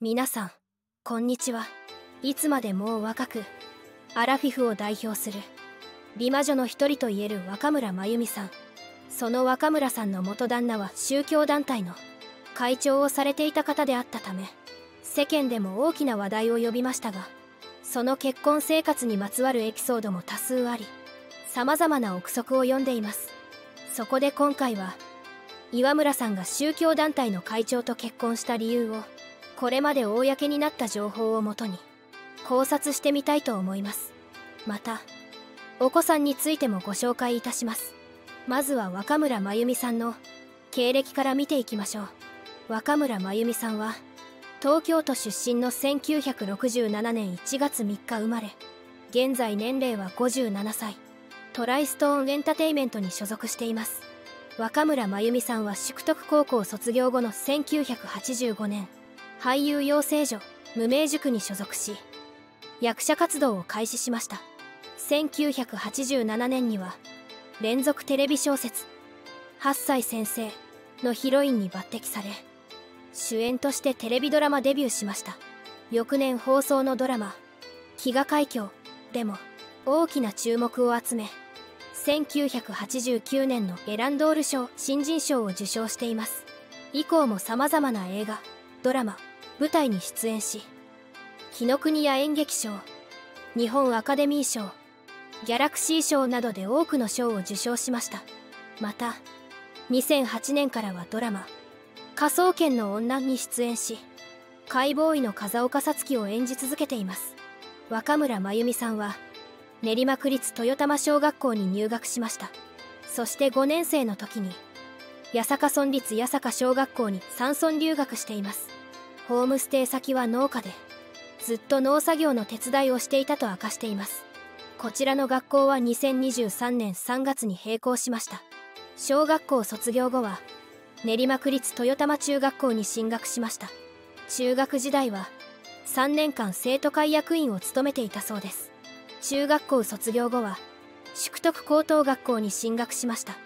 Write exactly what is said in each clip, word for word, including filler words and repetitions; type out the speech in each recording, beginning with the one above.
皆さんこんにちは。いつまでも若くアラフィフを代表する美魔女の一人といえる若村真由美さん。その若村さんの元旦那は宗教団体の会長をされていた方であったため、世間でも大きな話題を呼びましたが、その結婚生活にまつわるエピソードも多数あり、様々な憶測を読んでいます。そこで今回は岩村さんが宗教団体の会長と結婚した理由を、これまで公になった情報をもとに考察してみたいと思います。またお子さんについてもご紹介いたします。まずは若村真由美さんの経歴から見ていきましょう。若村真由美さんは東京都出身のせんきゅうひゃくろくじゅうななねんいちがつみっか生まれ、現在年齢はごじゅうななさい。トライストーンエンタテイメントに所属しています。若村真由美さんは淑徳高校卒業後のせんきゅうひゃくはちじゅうごねん、俳優養成所無名塾に所属し役者活動を開始しました。せんきゅうひゃくはちじゅうななねんには連続テレビ小説「はっさい先生」のヒロインに抜擢され、主演としてテレビドラマデビューしました。翌年放送のドラマ「飢餓海峡」でも大きな注目を集め、せんきゅうひゃくはちじゅうきゅうねんのエランドール賞新人賞を受賞しています。以降もさまざまな映画ドラマ舞台に出演し、紀ノ国屋演劇賞、日本アカデミー賞、ギャラクシー賞などで多くの賞を受賞しました。またにせんはちねんからはドラマ「科捜研の女」に出演し、解剖医の風岡さつきを演じ続けています。若村真由美さんは練馬区立豊玉小学校に入学しました。そしてごねんせいの時に八坂村立八坂小学校に山村留学しています。ホームステイ先は農家で、ずっと農作業の手伝いをしていたと明かしています。こちらの学校はにせんにじゅうさんねんさんがつに閉校しました。小学校卒業後は練馬区立豊玉中学校に進学しました。中学時代はさんねんかん生徒会役員を務めていたそうです。中学校卒業後は淑徳高等学校に進学しました。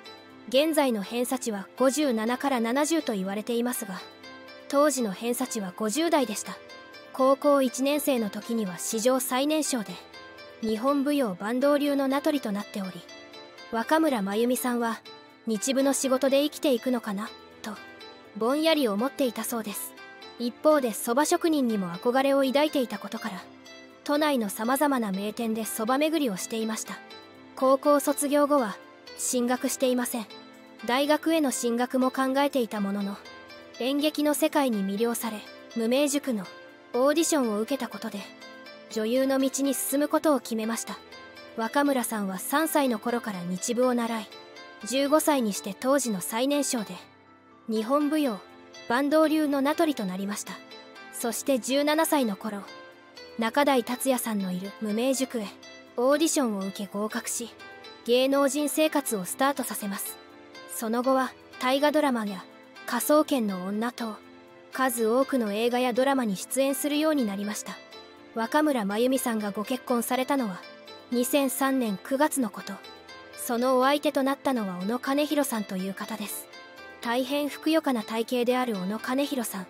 現在の偏差値はごじゅうななからななじゅうと言われていますが、当時の偏差値はごじゅうだいでした。高校いちねんせいの時には史上最年少で日本舞踊坂東流の名取となっており、若村真由美さんは日舞の仕事で生きていくのかなとぼんやり思っていたそうです。一方で蕎麦職人にも憧れを抱いていたことから、都内のさまざまな名店で蕎麦巡りをしていました。高校卒業後は進学していません。大学への進学も考えていたものの、演劇の世界に魅了され無名塾のオーディションを受けたことで女優の道に進むことを決めました。若村さんはさんさいの頃から日舞を習い、じゅうごさいにして当時の最年少で日本舞踊坂東流の名取となりました。そしてじゅうななさいの頃、仲代達矢さんのいる無名塾へオーディションを受け合格し、芸能人生活をスタートさせます。その後は大河ドラマや「科捜研の女」等数多くの映画やドラマに出演するようになりました。若村真由美さんがご結婚されたのはにせんさんねんくがつのこと。そのお相手となったのは小野兼弘さんという方です。大変ふくよかな体型である小野兼弘さん、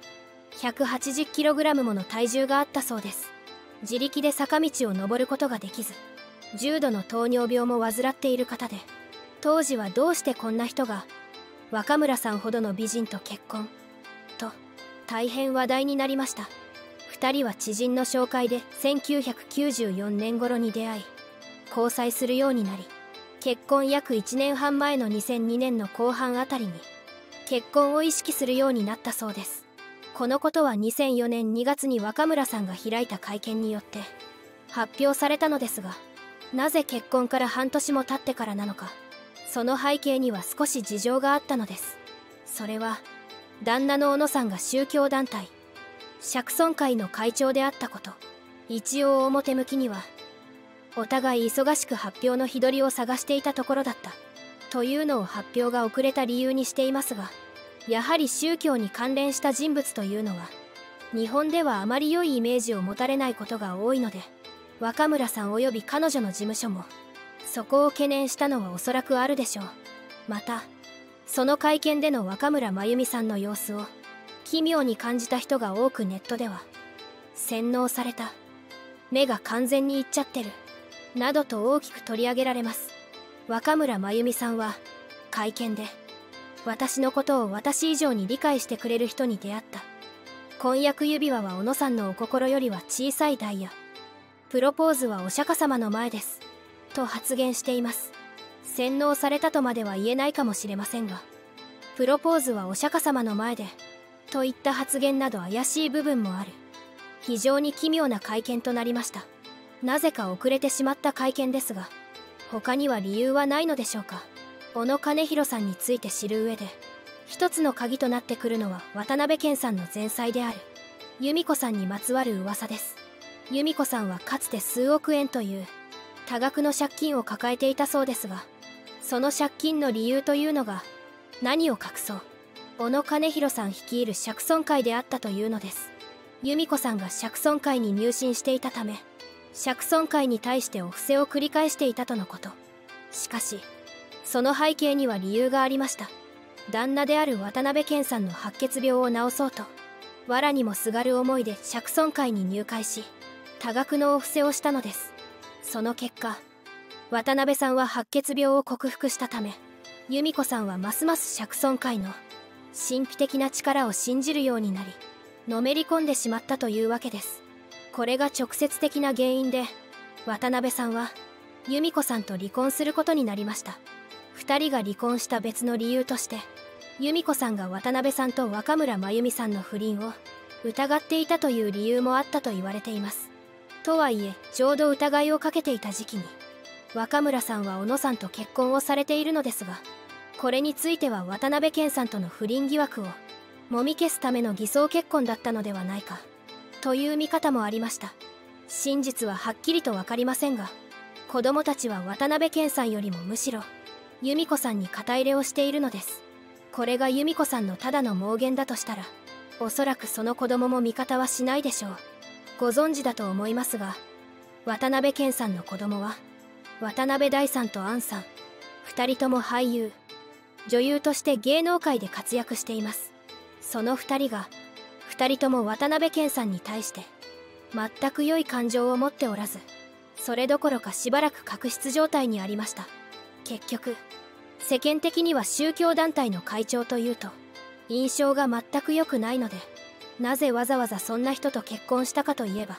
ひゃくはちじゅっキログラム もの体重があったそうです。自力で坂道を登ることができず、重度の糖尿病も患っている方で、当時はどうしてこんな人が若村さんほどの美人と結婚と大変話題になりました。ふたりは知人の紹介でせんきゅうひゃくきゅうじゅうよねん頃に出会い、交際するようになり、結婚約いちねんはん前のにせんにねんの後半あたりに結婚を意識するようになったそうです。このことはにせんよねんにがつに若村さんが開いた会見によって発表されたのですが、なぜ結婚から半年も経ってからなのか、その背景には少し事情があったのです。それは旦那の小野さんが宗教団体釈尊会の会長であったこと。一応表向きにはお互い忙しく発表の日取りを探していたところだったというのを発表が遅れた理由にしていますが、やはり宗教に関連した人物というのは日本ではあまり良いイメージを持たれないことが多いので、若村さんおよび彼女の事務所もそこを懸念したのはおそらくあるでしょう。またその会見での若村真由美さんの様子を奇妙に感じた人が多く、ネットでは洗脳された、目が完全にいっちゃってるなどと大きく取り上げられます。若村麻由美さんは会見で、私のことを私以上に理解してくれる人に出会った、婚約指輪は小野さんのお心よりは小さいダイヤ、プロポーズはお釈迦様の前ですと発言しています。洗脳されたとまでは言えないかもしれませんが、プロポーズはお釈迦様の前でといった発言など怪しい部分もある、非常に奇妙な会見となりました。なぜか遅れてしまった会見ですが、他には理由はないのでしょうか。小野兼弘さんについて知る上で一つの鍵となってくるのは渡辺謙さんの前妻である由美子さんにまつわる噂です。由美子さんはかつて数億円という多額の借金を抱えていたそうですが、その借金の理由というのが、何を隠そう小野兼弘さん率いる釈尊会であったというのです。由美子さんが釈尊会に入信していたため、釈尊会に対してお布施を繰り返していたとのこと。しかしその背景には理由がありました。旦那である渡辺謙さんの白血病を治そうと、藁にもすがる思いで釈尊会に入会し、多額のお布施をしたのです。その結果、渡辺さんは白血病を克服したため、由美子さんはますます釈尊会の神秘的な力を信じるようになり、のめり込んでしまったというわけです。これが直接的な原因で、渡辺さんは由美子さんと離婚することになりました。ふたりが離婚した別の理由として、由美子さんが渡辺さんと若村麻由美さんの不倫を疑っていたという理由もあったと言われています。とはいえ、ちょうど疑いをかけていた時期に若村さんは小野さんと結婚をされているのですが、これについては渡辺謙さんとの不倫疑惑をもみ消すための偽装結婚だったのではないかという見方もありました。真実ははっきりと分かりませんが、子供たちは渡辺謙さんよりもむしろ由美子さんに肩入れをしているのです。これが由美子さんのただの妄言だとしたら、おそらくその子供も味方はしないでしょう。ご存知だと思いますが、渡辺謙さんの子供は渡辺大さんと杏さん、ふたりとも俳優女優として芸能界で活躍しています。そのふたりがふたりとも渡辺謙さんに対して全く良い感情を持っておらず、それどころかしばらく確執状態にありました。結局、世間的には宗教団体の会長というと印象が全く良くないので、なぜわざわざそんな人と結婚したかといえば、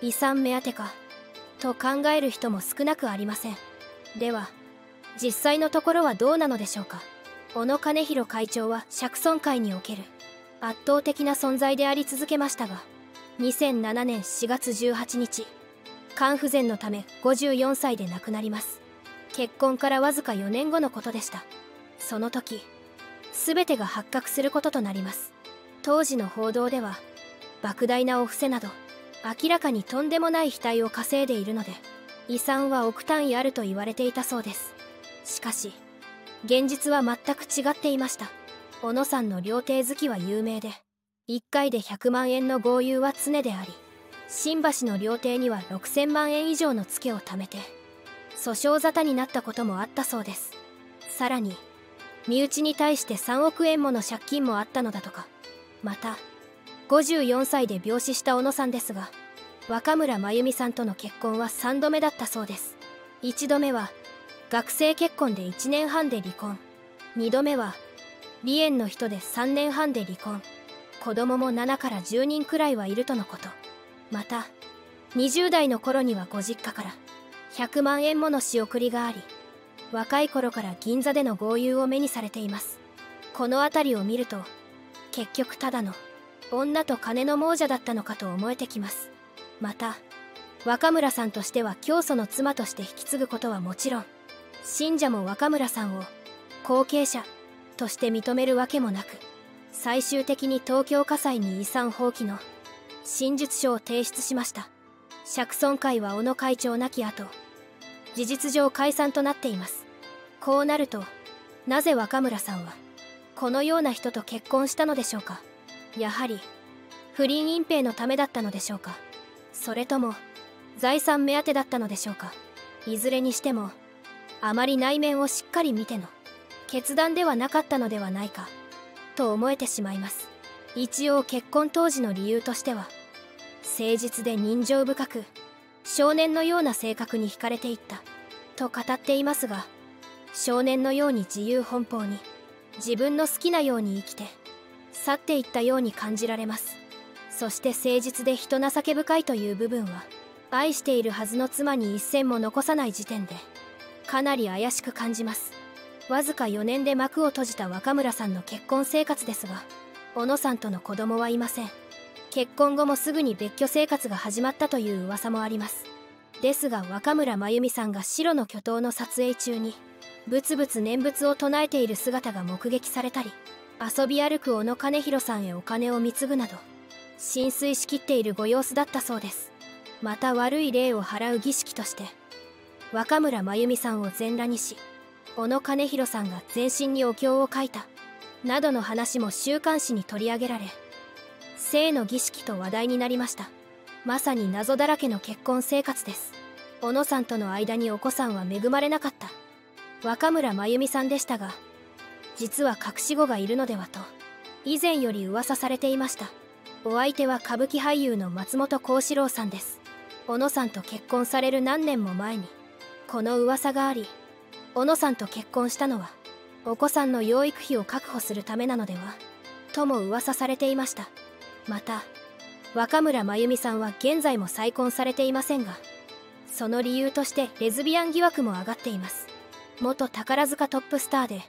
遺産目当てかと考える人も少なくありません。では実際のところはどうなのでしょうか。小野兼弘会長は釈尊会における圧倒的な存在であり続けましたが、にせんななねんしがつじゅうはちにち、肝不全のためごじゅうよんさいで亡くなります。結婚からわずかよねんごのことでした。その時、全てが発覚することとなります。当時の報道では、莫大なお布施など明らかにとんでもない額を稼いでいるので、遺産は億単位あると言われていたそうです。しかし現実は全く違っていました。小野さんの料亭好きは有名で、いっかいでひゃくまんえんの豪遊は常であり、新橋の料亭にはろくせんまんえん以上のツケを貯めて訴訟沙汰になったこともあったそうです。さらに身内に対してさんおくえんもの借金もあったのだとか。またごじゅうよんさいで病死した小野さんですが、若村麻由美さんとの結婚はさんどめだったそうです。いちどめは学生結婚でいちねんはんで離婚、にどめは離縁の人でさんねんはんで離婚、子供もななからじゅうにんくらいはいるとのこと。またにじゅうだいの頃にはご実家からひゃくまんえんもの仕送りがあり、若い頃から銀座での豪遊を目にされています。この辺りを見ると、結局ただの女と金の亡者だったのかと思えてきます。また若村さんとしては教祖の妻として引き継ぐことはもちろん、信者も若村さんを後継者として認めるわけもなく、最終的に東京家裁に遺産放棄の真実書を提出しました。釈尊会は小野会長亡き後、事実上解散となっています。こうなると、なぜ若村さんはこのような人と結婚したのでしょうか。やはり不倫隠蔽のためだったのでしょうか、それとも財産目当てだったのでしょうか。いずれにしても、あまり内面をしっかり見ての決断ではなかったのではないかと思えてしまいます。一応結婚当時の理由としては、誠実で人情深く少年のような性格に惹かれていったと語っていますが、少年のように自由奔放に自分の好きなように生きて去っていったように感じられます。そして誠実で人情け深いという部分は、愛しているはずの妻に一銭も残さない時点でかなり怪しく感じます。わずかよねんで幕を閉じた若村さんの結婚生活ですが、小野さんとの子供はいません。結婚後もすぐに別居生活が始まったという噂もあります。ですが若村真由美さんが白の巨塔の撮影中にぶつぶつ念仏を唱えている姿が目撃されたり、遊び歩く小野兼弘さんへお金を貢ぐなど心酔しきっているご様子だったそうです。また悪い霊を払う儀式として若村真由美さんを全裸にし、小野兼弘さんが全身にお経を書いたなどの話も週刊誌に取り上げられ、性の儀式と話題になりました。まさに謎だらけの結婚生活です。小野さんとの間にお子さんは恵まれなかった若村真由美さんでしたが、実は隠し子がいるのではと以前より噂されていました。お相手は歌舞伎俳優の松本幸四郎さんです。小野さんと結婚される何年も前にこの噂があり、小野さんと結婚したのはお子さんの養育費を確保するためなのではとも噂されていました。また若村真由美さんは現在も再婚されていませんが、その理由としてレズビアン疑惑も上がっています。元宝塚トップスターで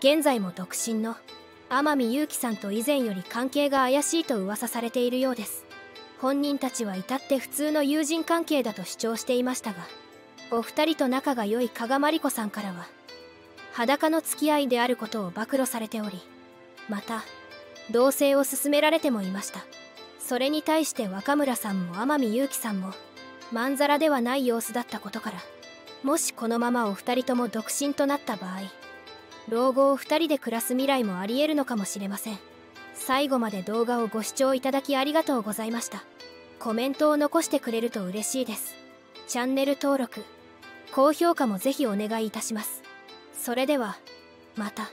現在も独身の天海祐希さんと以前より関係が怪しいと噂されているようです。本人たちは至って普通の友人関係だと主張していましたが、お二人と仲が良い加賀まりこさんからは裸の付き合いであることを暴露されており、また同棲を勧められてもいました。それに対して若村さんも天海祐希さんもまんざらではない様子だったことから、もしこのままお二人とも独身となった場合、老後を二人で暮らす未来もありえるのかもしれません。最後まで動画をご視聴いただきありがとうございました。コメントを残してくれると嬉しいです。チャンネル登録、高評価もぜひお願いいたします。それではまた。